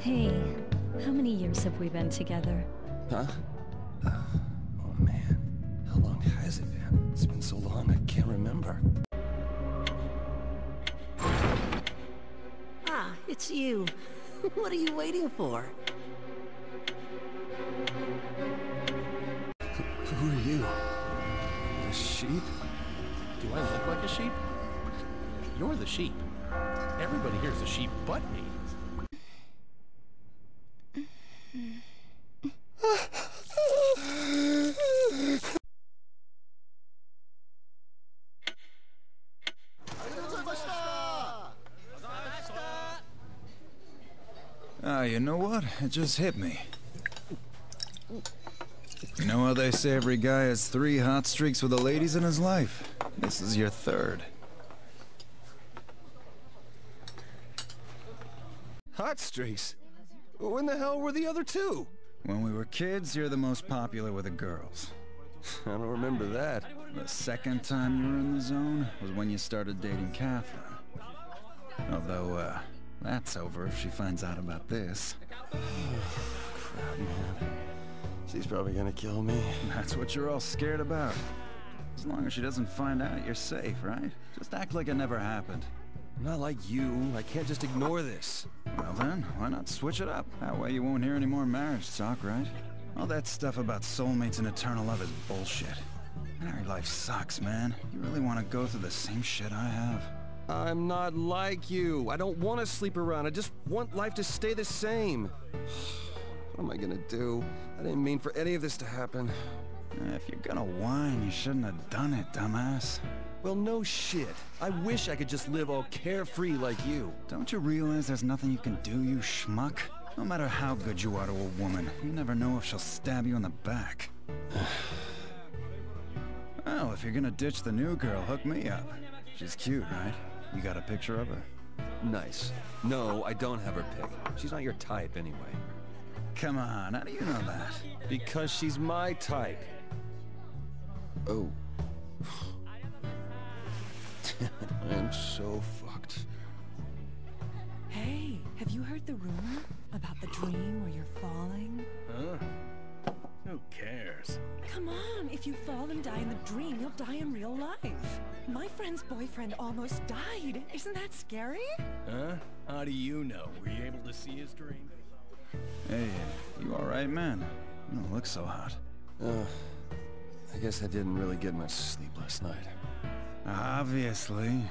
Hey, how many years have we been together? Huh? Oh man, how long has it been? It's been so long, I can't remember. Ah, it's you. What are you waiting for? Who are you? The sheep? Do I look like a sheep? You're the sheep. Everybody here's a sheep but me. You know what? It just hit me. You know how they say every guy has 3 hot streaks with the ladies in his life? This is your 3rd. Hot streaks? When the hell were the other 2? When we were kids, you're the most popular with the girls. I don't remember that. The 2nd time you were in the zone was when you started dating Catherine. Although, that's over if she finds out about this. Oh, crap, man. She's probably gonna kill me. That's what you're all scared about. As long as she doesn't find out, you're safe, right? Just act like it never happened. Not like you. I can't just ignore this. Well then, why not switch it up? That way you won't hear any more marriage talk, right? All that stuff about soulmates and eternal love is bullshit. Married life sucks, man. You really want to go through the same shit I have? I'm not like you. I don't want to sleep around. I just want life to stay the same. What am I gonna do? I didn't mean for any of this to happen. If you're gonna whine, you shouldn't have done it, dumbass. Well, no shit. I wish I could just live all carefree like you. Don't you realize there's nothing you can do, you schmuck? No matter how good you are to a woman, you never know if she'll stab you in the back. Well, if you're gonna ditch the new girl, hook me up. She's cute, right? You got a picture of her? Nice. No, I don't have her pic. She's not your type anyway. Come on, how do you know that? Because she's my type. Oh. I am so fucked. Hey, have you heard the rumor about the dream where you're falling? Huh? Who cares? Come on, if you fall and die in the dream, you'll die in real life. My friend's boyfriend almost died. Isn't that scary? Huh? How do you know? Were you able to see his dream? Hey, you alright, man? You don't look so hot. I guess I didn't really get much sleep last night. Obviously.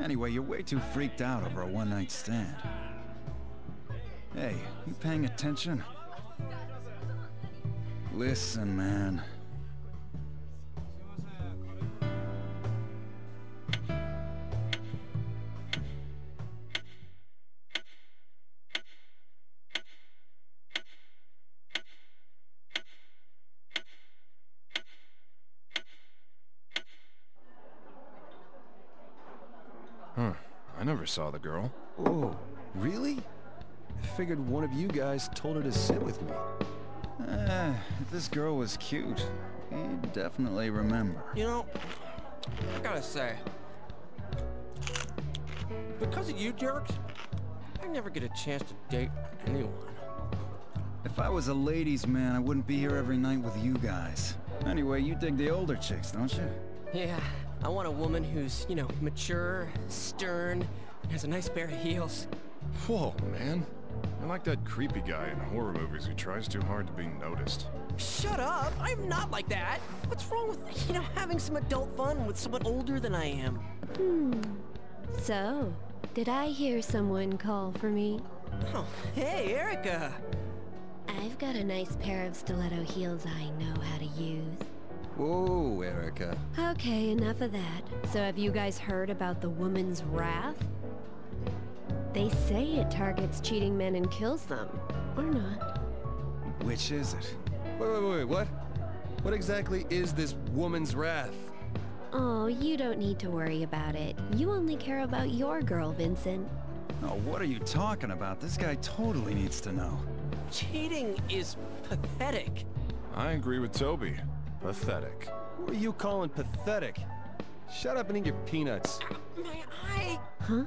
Anyway, you're way too freaked out over a one-night stand. Hey, you paying attention? Listen, man. Saw the girl. Oh, really? I figured one of you guys told her to sit with me. If this girl was cute, you definitely remember. You know, I gotta say, because of you jerks, I never get a chance to date anyone. If I was a ladies' man, I wouldn't be here every night with you guys. Anyway, you dig the older chicks, don't you? Yeah, I want a woman who's, you know, mature, stern, and has a nice pair of heels. Whoa, man. I like that creepy guy in horror movies who tries too hard to be noticed. Shut up! I'm not like that! What's wrong with, you know, having some adult fun with someone older than I am? So, did I hear someone call for me? Oh, hey, Erica! I've got a nice pair of stiletto heels I know how to use. Whoa, Erica. Okay, enough of that. So have you guys heard about the woman's wrath? They say it targets cheating men and kills them. Or not. Which is it? Wait, what? What exactly is this woman's wrath? Oh, you don't need to worry about it. You only care about your girl, Vincent. Oh, what are you talking about? This guy totally needs to know. Cheating is pathetic. I agree with Toby. Pathetic. Who are you calling pathetic? Shut up and eat your peanuts. My eye! Huh?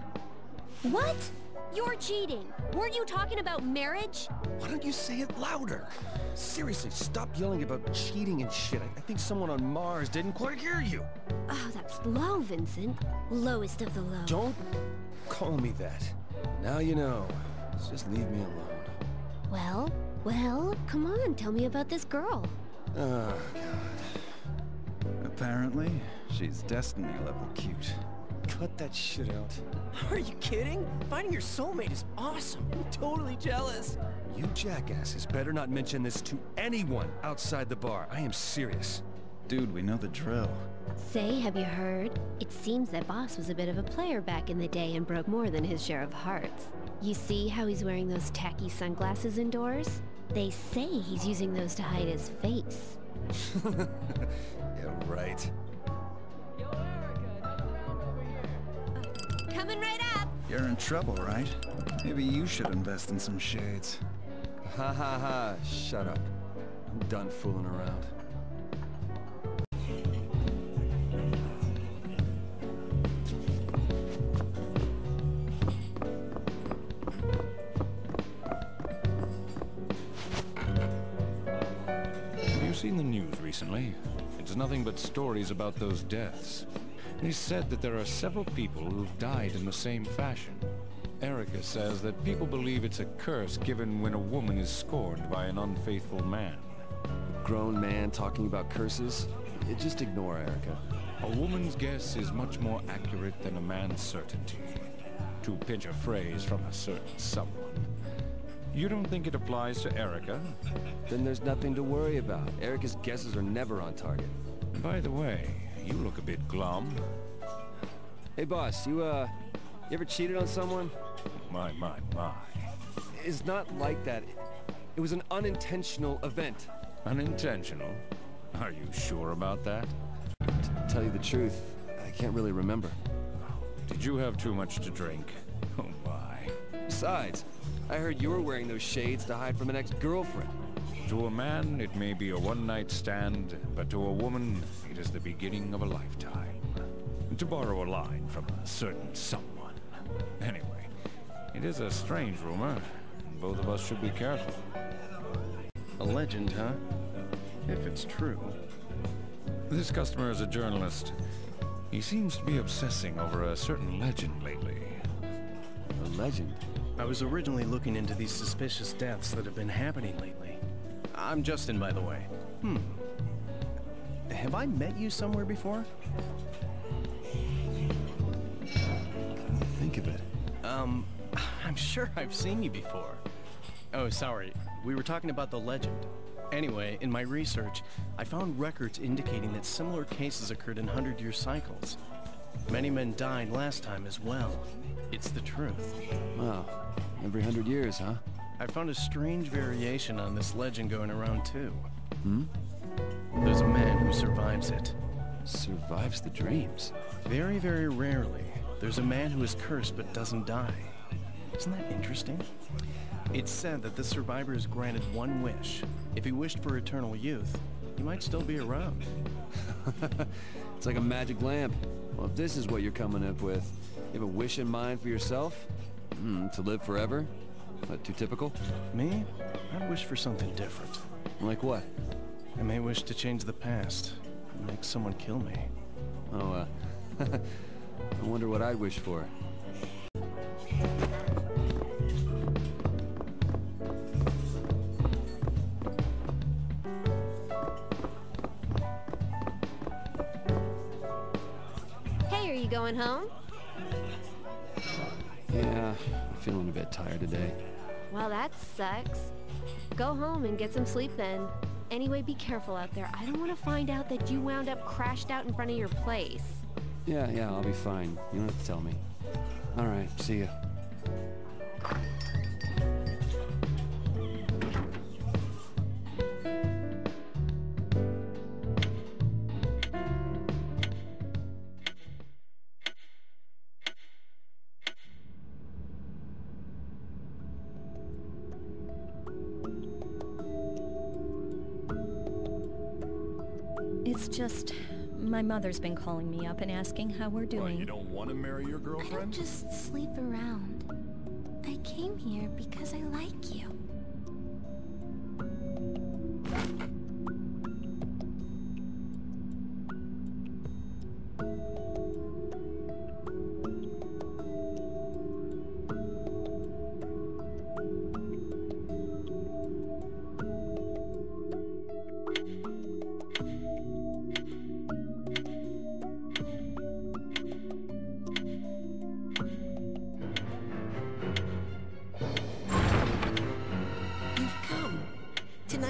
What? You're cheating. Weren't you talking about marriage? Why don't you say it louder? Seriously, stop yelling about cheating and shit. I think someone on Mars didn't quite hear you. Oh, that's low, Vincent. Lowest of the low. Don't call me that. Now you know. Just leave me alone. Well, well, come on, tell me about this girl. Oh, God. Apparently, she's Destiny-level cute. Cut that shit out. Are you kidding? Finding your soulmate is awesome. I'm totally jealous. You jackasses better not mention this to anyone outside the bar. I am serious. Dude, we know the drill. Say, have you heard? It seems that Boss was a bit of a player back in the day and broke more than his share of hearts. You see how he's wearing those tacky sunglasses indoors? They say he's using those to hide his face. Yeah, right. Yo, Erica, another round over here. Coming right up! You're in trouble, right? Maybe you should invest in some shades. Ha ha ha, shut up. I'm done fooling around. Seen the news recently? It's nothing but stories about those deaths. They said that there are several people who've died in the same fashion. Erica says that people believe it's a curse given when a woman is scorned by an unfaithful man. A grown man talking about curses? Just ignore Erica. A woman's guess is much more accurate than a man's certainty. To pinch a phrase from a certain someone. You don't think it applies to Erica? Then there's nothing to worry about. Erica's guesses are never on target. By the way, you look a bit glum. Hey, boss, you ever cheated on someone? My, my, my. It's not like that. It was an unintentional event. Unintentional? Are you sure about that? To tell you the truth, I can't really remember. Did you have too much to drink? Oh, my. Besides, I heard you were wearing those shades to hide from an ex-girlfriend. To a man, it may be a one-night stand, but to a woman, it is the beginning of a lifetime. To borrow a line from a certain someone. Anyway, it is a strange rumor, and both of us should be careful. A legend, huh? If it's true. This customer is a journalist. He seems to be obsessing over a certain legend lately. A legend? I was originally looking into these suspicious deaths that have been happening lately. I'm Justin, by the way. Hmm. Have I met you somewhere before? Think of it. I'm sure I've seen you before. Oh, sorry. We were talking about the legend. Anyway, in my research, I found records indicating that similar cases occurred in 100-year cycles. Many men died last time as well. It's the truth. Wow. Every 100 years, huh? I found a strange variation on this legend going around, too. Hmm? There's a man who survives it. Survives the dreams? Very, very rarely. There's a man who is cursed but doesn't die. Isn't that interesting? It's said that this survivor is granted one wish. If he wished for eternal youth, he might still be around. It's like a magic lamp. Well, if this is what you're coming up with, you have a wish in mind for yourself? To live forever? Not too typical? Me? I wish for something different. Like what? I may wish to change the past and make someone kill me. Oh, I wonder what I'd wish for. Hey, are you going home? Yeah, I'm feeling a bit tired today. Well, that sucks. Go home and get some sleep then. Anyway, be careful out there. I don't want to find out that you wound up crashed out in front of your place. Yeah, I'll be fine. You don't have to tell me. All right, see ya. Just, my mother's been calling me up and asking how we're doing. Well, you don't want to marry your girlfriend? I don't just sleep around. I came here because I like you.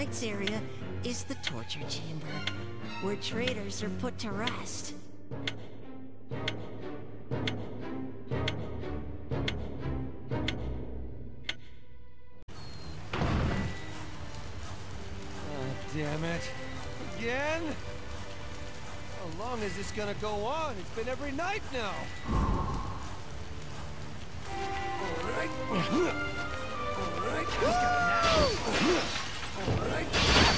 This area is the torture chamber, where traitors are put to rest. Oh, damn it. Again? How long is this gonna go on? It's been every night now. Alright. Alright. Just got now. Alright.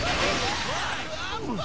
I'm falling!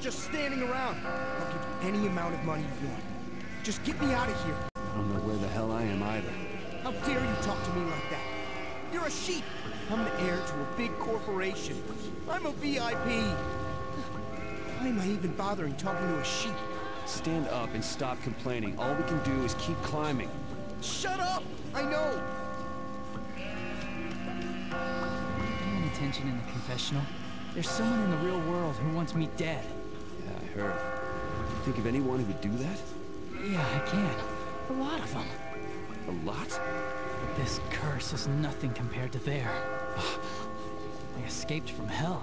Just standing around. I'll give you any amount of money you want. Just get me out of here. I don't know where the hell I am either. How dare you talk to me like that? You're a sheep. I'm the heir to a big corporation. I'm a VIP. Why am I even bothering talking to a sheep? Stand up and stop complaining. All we can do is keep climbing. Shut up! I know. Paying attention in the confessional? There's someone in the real world who wants me dead. Yeah, I heard. You think of anyone who would do that? Yeah, I can. A lot of them. A lot? But this curse is nothing compared to theirs. I escaped from hell.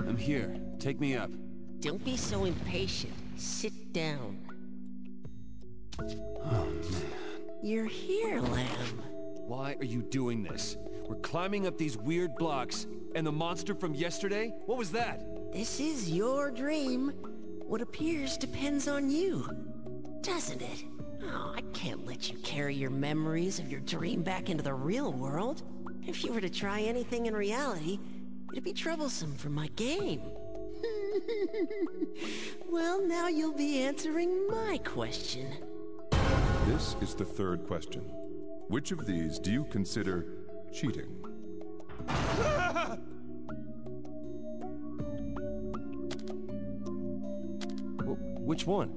I'm here. Take me up. Don't be so impatient. Sit down. Oh, man. You're here, Lamb. Why are you doing this? We're climbing up these weird blocks, and the monster from yesterday? What was that? This is your dream. What appears depends on you, doesn't it? Oh, I can't let you carry your memories of your dream back into the real world. If you were to try anything in reality, it'd be troublesome for my game. Well, now you'll be answering my question. This is the third question. Which of these do you consider cheating? Which one?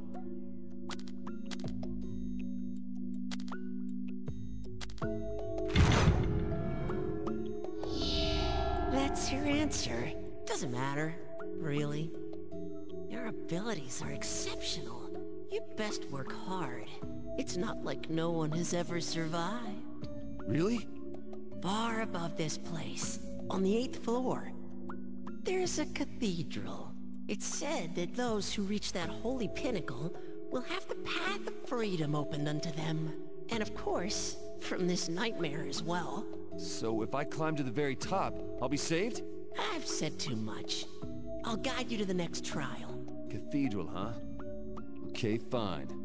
That's your answer. Doesn't matter, really. Your abilities are exceptional. You'd best work hard. It's not like no one has ever survived. Really? Far above this place, on the 8th floor, there's a cathedral. It's said that those who reach that holy pinnacle will have the path of freedom opened unto them. And of course, from this nightmare as well. So if I climb to the very top, I'll be saved? I've said too much. I'll guide you to the next trial. Cathedral, huh? Okay, fine.